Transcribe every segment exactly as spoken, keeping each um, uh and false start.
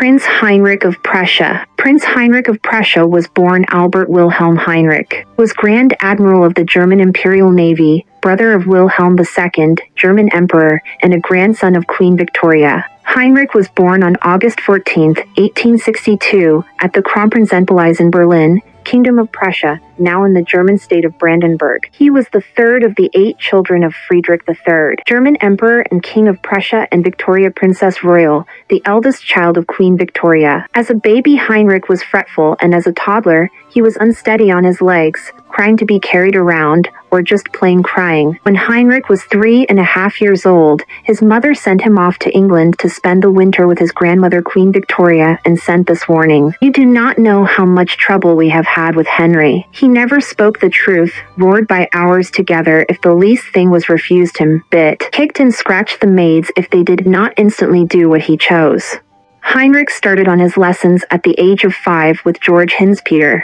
Prince Heinrich of Prussia. Prince Heinrich of Prussia was born Albert Wilhelm Heinrich, was Grand Admiral of the German Imperial Navy, brother of Wilhelm the Second, German Emperor, and a grandson of Queen Victoria. Heinrich was born on August fourteenth, eighteen sixty-two, at the Kronprinzenpalais in Berlin, Kingdom of Prussia, now in the German state of Brandenburg. He was the third of the eight children of Friedrich the Third, German Emperor and King of Prussia and Victoria Princess Royal, the eldest child of Queen Victoria. As a baby, Heinrich was fretful, and as a toddler, he was unsteady on his legs, crying to be carried around, or just plain crying. When Heinrich was three and a half years old, his mother sent him off to England to spend the winter with his grandmother Queen Victoria and sent this warning. "You do not know how much trouble we have had with Henry. He never spoke the truth, roared by hours together if the least thing was refused him, bit, kicked and scratched the maids if they did not instantly do what he chose." Heinrich started on his lessons at the age of five with Georg Hinzpeter,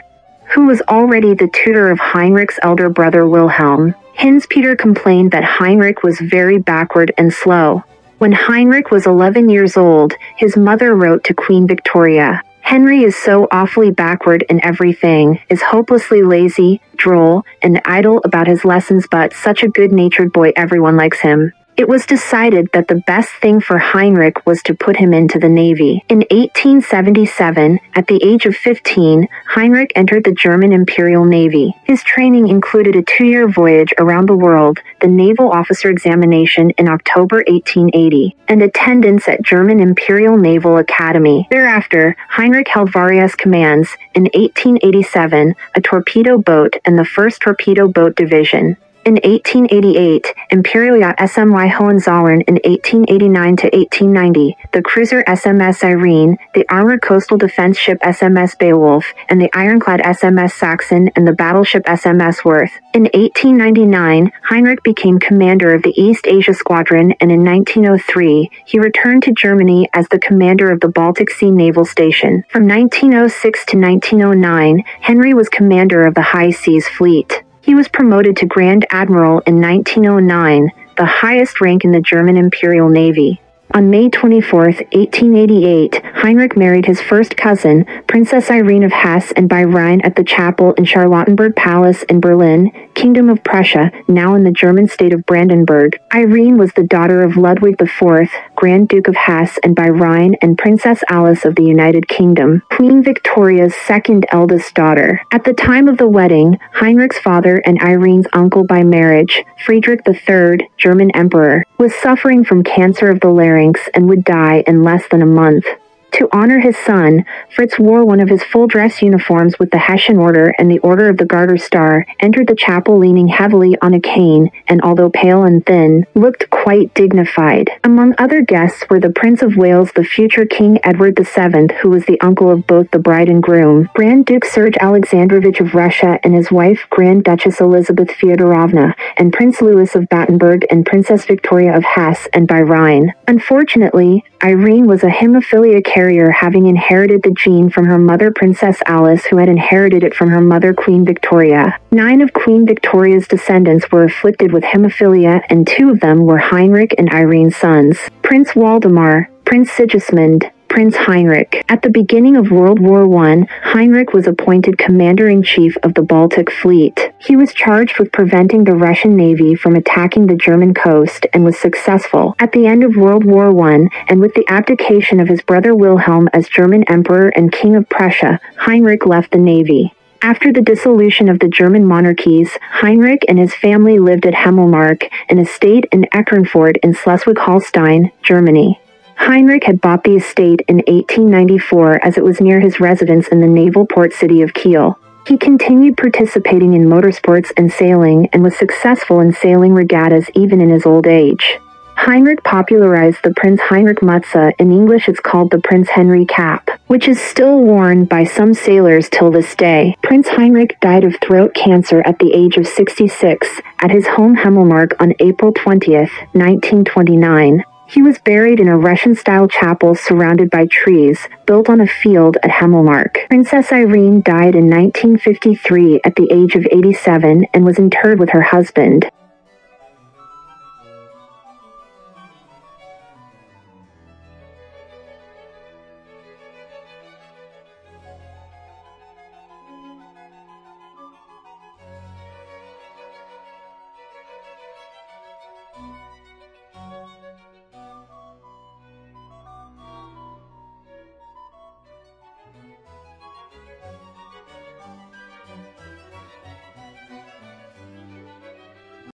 who was already the tutor of Heinrich's elder brother Wilhelm. Hinzpeter complained that Heinrich was very backward and slow. When Heinrich was eleven years old, his mother wrote to Queen Victoria, "Henry is so awfully backward in everything, is hopelessly lazy, droll, and idle about his lessons, but such a good-natured boy, everyone likes him." It was decided that the best thing for Heinrich was to put him into the Navy. In eighteen seventy-seven, at the age of fifteen, Heinrich entered the German Imperial Navy. His training included a two-year voyage around the world, the Naval Officer Examination in October eighteen eighty, and attendance at German Imperial Naval Academy. Thereafter, Heinrich held various commands, in eighteen eighty-seven, a torpedo boat and the first Torpedo Boat Division. In eighteen eighty-eight, Imperial Yacht S M Y Hohenzollern. In eighteen eighty-nine to eighteen ninety, the cruiser S M S Irene, the armored coastal defense ship S M S Beowulf, and the ironclad S M S Saxon and the battleship S M S Worth. In eighteen ninety-nine, Heinrich became commander of the East Asia Squadron, and in nineteen oh three, he returned to Germany as the commander of the Baltic Sea Naval Station. From nineteen oh six to nineteen oh nine, Henry was commander of the High Seas Fleet. He was promoted to Grand Admiral in nineteen oh nine, the highest rank in the German Imperial Navy. On May twenty-fourth, eighteen eighty-eight, Heinrich married his first cousin, Princess Irene of Hesse and by Rhine, at the chapel in Charlottenburg Palace in Berlin, Kingdom of Prussia, now in the German state of Brandenburg. Irene was the daughter of Ludwig the Fourth, Grand Duke of Hesse and by Rhine, and Princess Alice of the United Kingdom, Queen Victoria's second eldest daughter. At the time of the wedding, Heinrich's father and Irene's uncle by marriage, Friedrich the Third, German Emperor, was suffering from cancer of the larynx and would die in less than a month. To honor his son, Fritz wore one of his full-dress uniforms with the Hessian Order and the Order of the Garter Star, entered the chapel leaning heavily on a cane, and although pale and thin, looked quite dignified. Among other guests were the Prince of Wales, the future King Edward the Seventh, who was the uncle of both the bride and groom, Grand Duke Serge Alexandrovich of Russia and his wife Grand Duchess Elizabeth Fyodorovna, and Prince Louis of Battenburg and Princess Victoria of Hesse and by Rhine. Unfortunately, Irene was a hemophilia carrier, having inherited the gene from her mother Princess Alice, who had inherited it from her mother Queen Victoria. Nine of Queen Victoria's descendants were afflicted with hemophilia, and two of them were Heinrich and Irene's sons, Prince Waldemar, Prince Sigismund, Prince Heinrich. At the beginning of World War One, Heinrich was appointed Commander-in-Chief of the Baltic Fleet. He was charged with preventing the Russian Navy from attacking the German coast and was successful. At the end of World War One, and with the abdication of his brother Wilhelm as German Emperor and King of Prussia, Heinrich left the Navy. After the dissolution of the German monarchies, Heinrich and his family lived at Hemmelmark, an estate in Eckernförde in Schleswig-Holstein, Germany. Heinrich had bought the estate in eighteen ninety-four as it was near his residence in the naval port city of Kiel. He continued participating in motorsports and sailing, and was successful in sailing regattas even in his old age. Heinrich popularized the Prince Heinrich Mütze, in English it's called the Prince Henry cap, which is still worn by some sailors till this day. Prince Heinrich died of throat cancer at the age of sixty-six, at his home Hemmelmark on April twentieth, nineteen twenty-nine. He was buried in a Russian-style chapel surrounded by trees, built on a field at Hemmelmark. Princess Irene died in nineteen fifty-three at the age of eighty-seven and was interred with her husband.